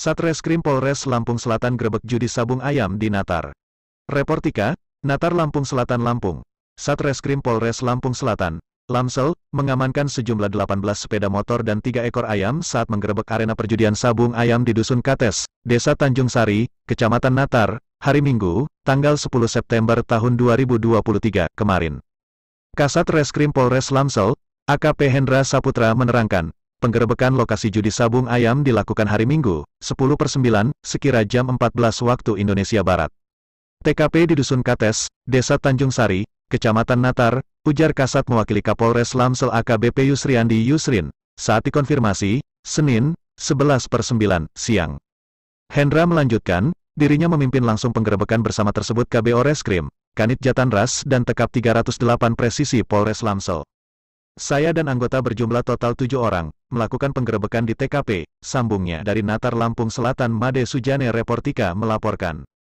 Satreskrim Polres Lampung Selatan grebek judi sabung ayam di Natar. Report 3, Natar Lampung Selatan Lampung. Satreskrim Polres Lampung Selatan, Lamsel, mengamankan sejumlah 18 sepeda motor dan 3 ekor ayam saat menggerebek arena perjudian sabung ayam di Dusun Kates, Desa Tanjung Sari, Kecamatan Natar, hari Minggu, tanggal 10 September tahun 2023, kemarin. Kasat Reskrim Polres Lamsel, AKP Hendra Saputra menerangkan, penggerebekan lokasi judi sabung ayam dilakukan hari Minggu, 10/9, sekira jam 14 waktu Indonesia Barat. TKP di Dusun Kates, Desa Tanjung Sari, Kecamatan Natar, ujar Kasat mewakili Kapolres Lamsel AKBP Yusriandi Yusrin, saat dikonfirmasi, Senin, 11/9, siang. Hendra melanjutkan, dirinya memimpin langsung penggerebekan bersama tersebut KBO Reskrim, Kanit Jatanras dan Tekap 308 Presisi Polres Lamsel. Saya dan anggota berjumlah total 7 orang, melakukan penggerebekan di TKP, sambungnya dari Natar Lampung Selatan Made Sujane Reportika melaporkan.